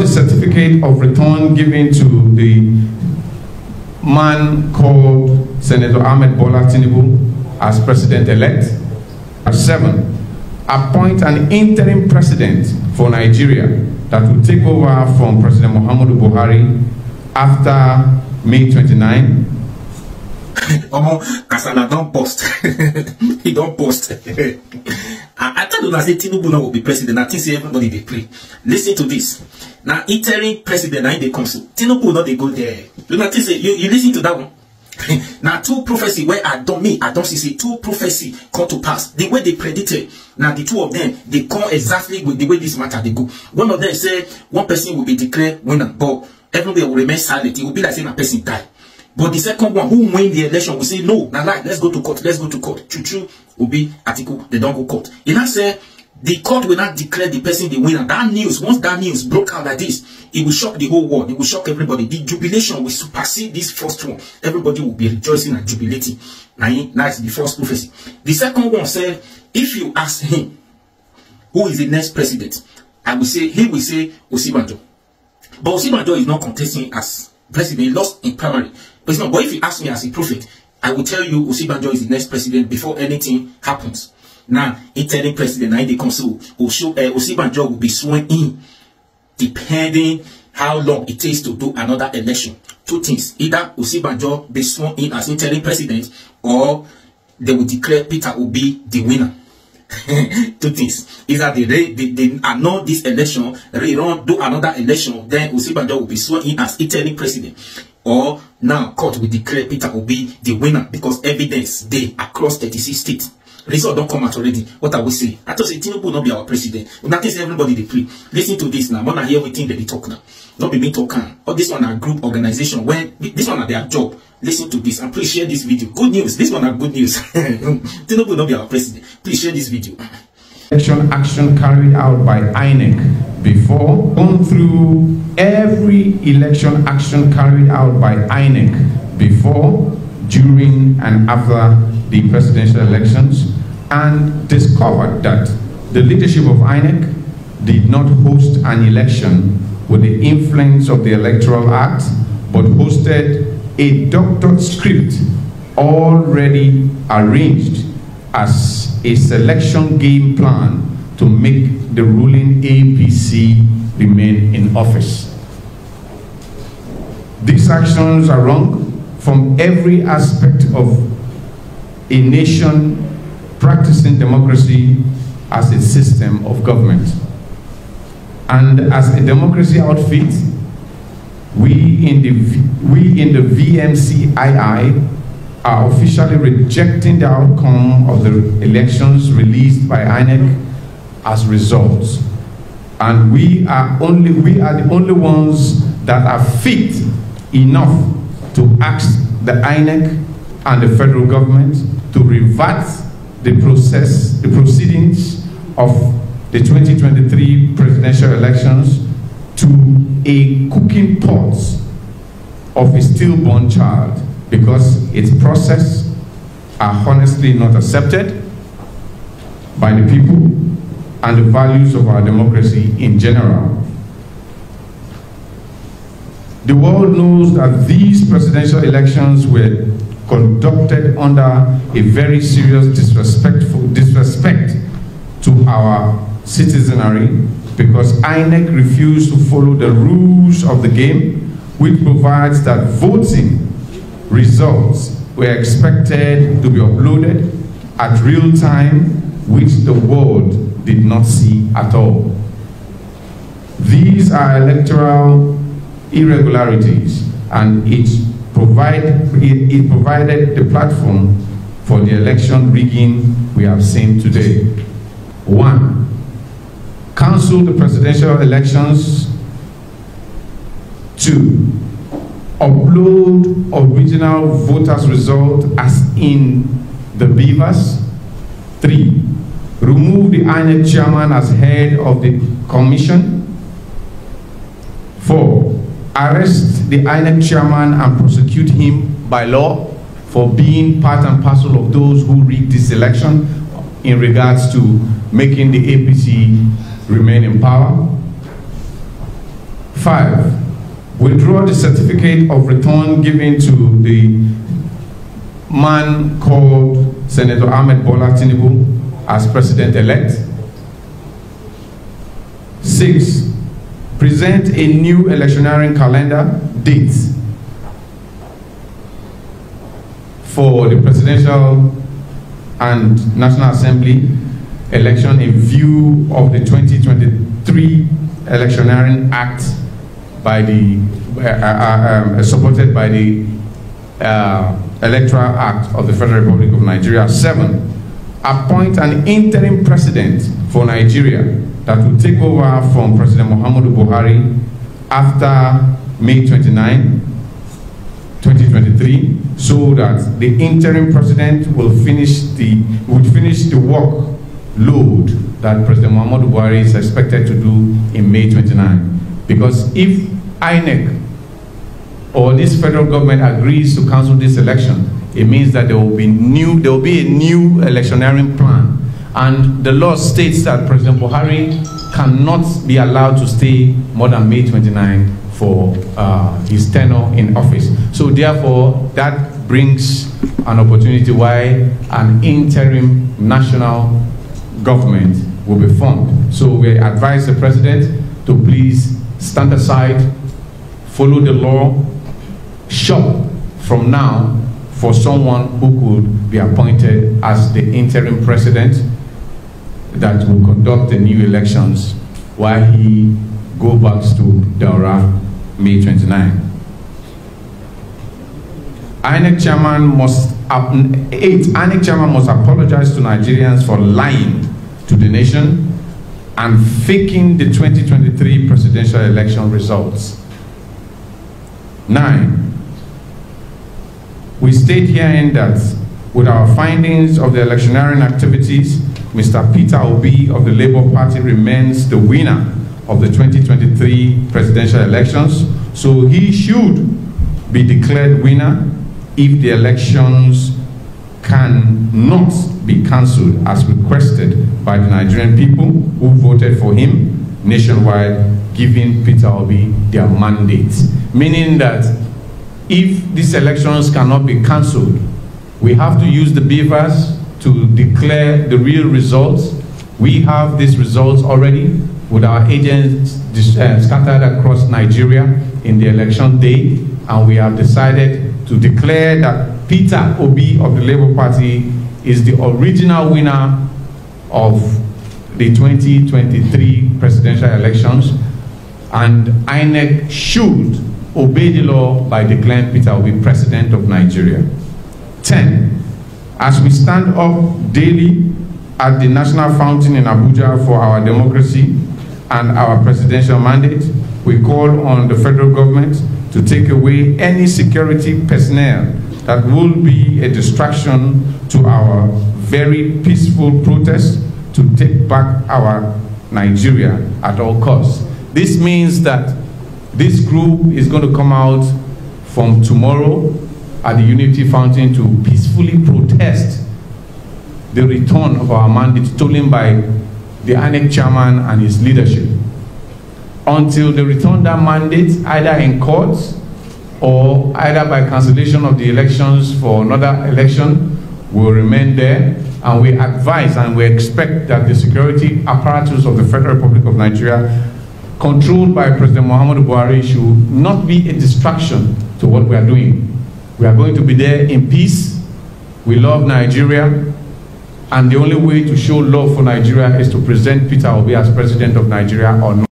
the certificate of return given to the man called Senator Ahmed Bola Tinubu as president-elect. Seven, appoint an interim president for Nigeria that will take over from President Muhammadu Buhari after May 29. Kasana don't post. He don't post. I tell you, I say Tinubu now will be president. I think everybody they pray. Listen to this. Now interim president now in the council. Tinubu now they go there. You know, you listen to that one. Now two prophecy where I don't see two prophecy come to pass the way they predicted. Now the two of them they come exactly with the way this matter they go. One of them said one person will be declared winner, but everybody will remain silent. It will be like saying a person died. But the second one who win the election will say no. Now like let's go to court. Let's go to court. Chuchu will be article. They don't go court. And I said the court will not declare the person the winner. That news, once that news broke out like this, it will shock the whole world. It will shock everybody. The jubilation will supersede this first one. Everybody will be rejoicing and jubilating. That's the first prophecy. The second one said, if you ask him, who is the next president? I will say, he will say, Osinbajo. But Osinbajo is not contesting as president. He lost in primary. But, not, but if you ask me as a prophet, I will tell you Osinbajo is the next president before anything happens. Now, interim president in the council, Osinbajo will be sworn in, depending how long it takes to do another election. Two things: either Osinbajo be sworn in as interim president, or they will declare Peter Obi the winner. Two things: either they annul this election, rerun, do another election, then Osinbajo will be sworn in as interim president. Or now, court will declare Peter Obi the winner because evidence they across 36 states. Result don't come out already. What I will say, I just say Tinubu will not be our president. That is everybody they pray. Listen to this now. When I hear everything that they talk now, not be me talking. Or this one a group organization. When this one are their job. Listen to this and please share this video. Good news. This one are good news. Tinubu will not be our president. Please share this video. Action carried out by INEC before, gone through every election action carried out by INEC before, during and after the presidential elections, and discovered that the leadership of INEC did not host an election with the influence of the Electoral Act, but hosted a doctored script already arranged as a selection game plan to make the ruling APC remain in office. These actions are wrong from every aspect of a nation practicing democracy as a system of government. And as a democracy outfit, we in the VMCII are officially rejecting the outcome of the elections released by INEC as results. And we are the only ones that are fit enough to ask the INEC and the federal government to revert the proceedings of the 2023 presidential elections to a cooking pot of a stillborn child, because its process are honestly not accepted by the people and the values of our democracy in general. The world knows that these presidential elections were conducted under a very serious disrespect to our citizenry, because INEC refused to follow the rules of the game, which provides that voting results were expected to be uploaded at real time, which the world did not see at all. These are electoral irregularities, and it provided the platform for the election rigging we have seen today. 1. Cancel the presidential elections. 2. Upload original voters' result as in the BVAS. 3. Remove the INEC chairman as head of the commission. 4. Arrest the INEC chairman and prosecute him by law for being part and parcel of those who rigged this election in regards to making the APC remain in power. 5, withdraw the certificate of return given to the man called Senator Ahmed Bola Tinubu as president-elect. 6, present a new electioneering calendar date for the presidential and National Assembly election in view of the 2023 Electioneering Act by the, supported by the Electoral Act of the Federal Republic of Nigeria. 7, appoint an interim president for Nigeria that will take over from President Muhammadu Buhari after May 29, 2023, so that the interim president will finish the work load that President Muhammadu Buhari is expected to do in May 29. Because if INEC or this federal government agrees to cancel this election, it means that there will be a new electioneering plan, and the law states that President Buhari cannot be allowed to stay more than May 29 for his tenure in office. So therefore, that brings an opportunity why an interim national government will be formed. So we advise the president to please stand aside, follow the law, shop from now for someone who could be appointed as the interim president that will conduct the new elections while he go back to Daura May 29. INEC chairman must, 8, INEC chairman must apologize to Nigerians for lying to the nation and faking the 2023 presidential election results. 9, we state herein that with our findings of the electioneering activities, Mr. Peter Obi of the Labour Party remains the winner of the 2023 presidential elections, so he should be declared winner if the elections cannot be cancelled as requested by the Nigerian people who voted for him nationwide, giving Peter Obi their mandate. Meaning that if these elections cannot be cancelled, we have to use the BVAS to declare the real results. We have these results already with our agents scattered across Nigeria in the election day, and we have decided to declare that Peter Obi of the Labour Party is the original winner of the 2023 presidential elections, and INEC should obey the law by declaring Peter Obi president of Nigeria. 10, as we stand up daily at the National Fountain in Abuja for our democracy and our presidential mandate, we call on the federal government to take away any security personnel that will be a distraction to our very peaceful protest to take back our Nigeria at all costs. This means that this group is going to come out from tomorrow at the Unity Fountain to peacefully protest the return of our mandate stolen by the INEC chairman and his leadership. Until they return that mandate, either in court or either by cancellation of the elections for another election, will remain there, and we advise and we expect that the security apparatus of the Federal Republic of Nigeria controlled by President Muhammadu Buhari should not be a distraction to what we are doing. We are going to be there in peace. We love Nigeria, and the only way to show love for Nigeria is to present Peter Obi as president of Nigeria or not.